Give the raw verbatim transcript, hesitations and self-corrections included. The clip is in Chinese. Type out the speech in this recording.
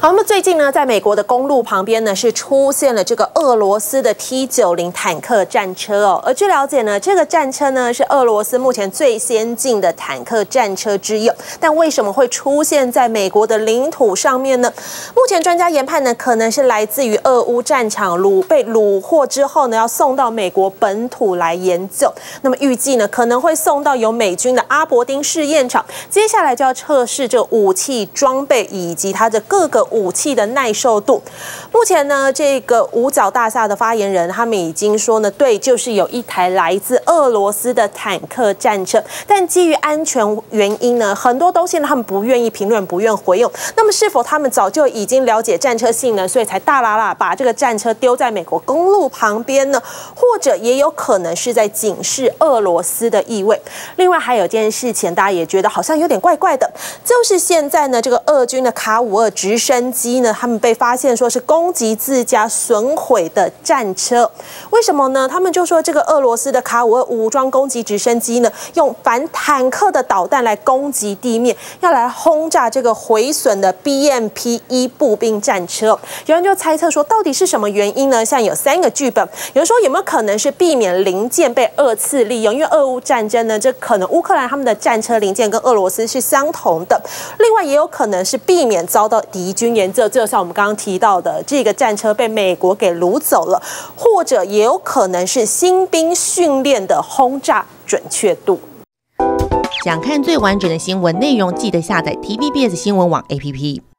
好，那么最近呢，在美国的公路旁边呢，是出现了这个俄罗斯的 T 九十坦克战车哦。而据了解呢，这个战车呢是俄罗斯目前最先进的坦克战车之一，但为什么会出现在美国的领土上面呢？目前专家研判呢，可能是来自于俄乌战场掳被掳获之后呢，要送到美国本土来研究。那么预计呢，可能会送到由美军的阿伯丁试验场，接下来就要测试这武器装备以及它的各个武器的耐受度。目前呢，这个五角大厦的发言人他们已经说呢，对，就是有一台来自俄罗斯的坦克战车，但基于安全原因呢，很多东西呢他们不愿意评论，不愿回应。那么是否他们早就已经了解战车性能，所以才大喇喇把这个战车丢在美国公路旁边呢？或者也有可能是在警示俄罗斯的意味。另外还有件事情，大家也觉得好像有点怪怪的，就是现在呢，这个俄军的卡五二直升机呢，他们被发现说是攻击自家损毁的战车。为什么呢？他们就说这个俄罗斯的卡五二武装攻击直升机呢，用反坦克的导弹来攻击地面，要来轰炸这个毁损的 B M P 一步兵战车。有人就猜测说，到底是什么原因呢？现在有三个剧本，有人说有没有可能是避免零件被二次利用？因为俄乌战争呢，这可能乌克兰他们的战车零件跟俄罗斯是相同的。另外也有可能是避免遭到敌军研究，就像我们刚刚提到的，这个战车被美国给掳走了，或者也有可能是新兵训练的轰炸准确度。想看最完整的新闻内容，记得下载 T V B S 新闻网 A P P。